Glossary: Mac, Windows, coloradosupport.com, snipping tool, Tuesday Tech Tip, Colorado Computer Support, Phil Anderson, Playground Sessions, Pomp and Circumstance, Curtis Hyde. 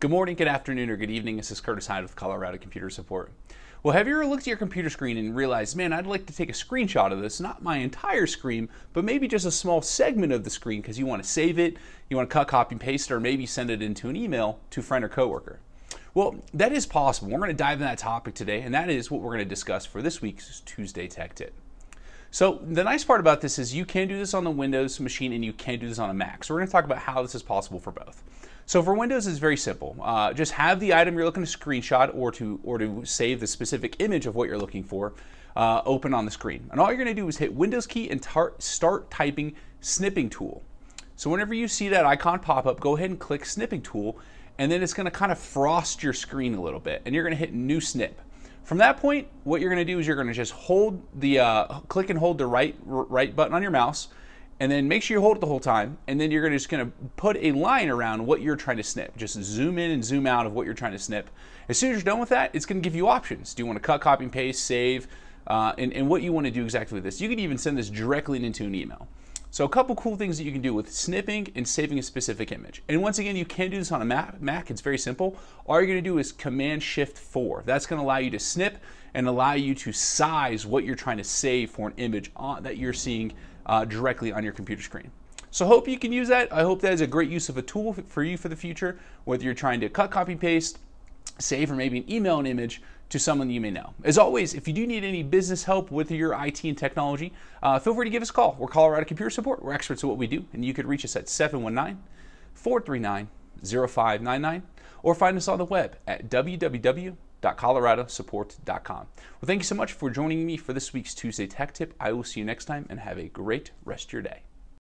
Good morning, good afternoon, or good evening. This is Curtis Hyde with Colorado Computer Support. Well, have you ever looked at your computer screen and realized, man, I'd like to take a screenshot of this, not my entire screen, but maybe just a small segment of the screen because you want to save it, you want to cut, copy, and paste, or maybe send it into an email to a friend or coworker? Well, that is possible. We're going to dive into that topic today, and that is what we're going to discuss for this week's Tuesday Tech Tip. So the nice part about this is you can do this on the Windows machine and you can do this on a Mac. So we're going to talk about how this is possible for both. So for Windows, it's very simple. Just have the item you're looking to screenshot or to save the specific image of what you're looking for open on the screen. And all you're going to do is hit Windows key and start typing snipping tool. So whenever you see that icon pop up, go ahead and click snipping tool, and then it's going to kind of frost your screen a little bit, and you're going to hit new snip. From that point, what you're going to do is you're going to just hold the click and hold the right button on your mouse, and then make sure you hold it the whole time, and then you're just going to put a line around what you're trying to snip. Just zoom in and zoom out of what you're trying to snip. As soon as you're done with that, it's going to give you options. Do you want to cut, copy, and paste, save, and what you want to do exactly with this. You can even send this directly into an email. So a couple cool things that you can do with snipping and saving a specific image. And once again, you can do this on a Mac. It's very simple. All you're going to do is Command-Shift-4. That's going to allow you to snip and allow you to size what you're trying to save for an image that you're seeing directly on your computer screen. So hope you can use that. I hope that is a great use of a tool for you for the future, whether you're trying to cut, copy, paste, save, or maybe an email an image to someone you may know. As always, if you do need any business help with your IT and technology, feel free to give us a call. We're Colorado Computer Support. We're experts at what we do, and you could reach us at 719-439-0599 or find us on the web at www.coloradosupport.com. Well, thank you so much for joining me for this week's Tuesday Tech Tip. I will see you next time, and have a great rest of your day.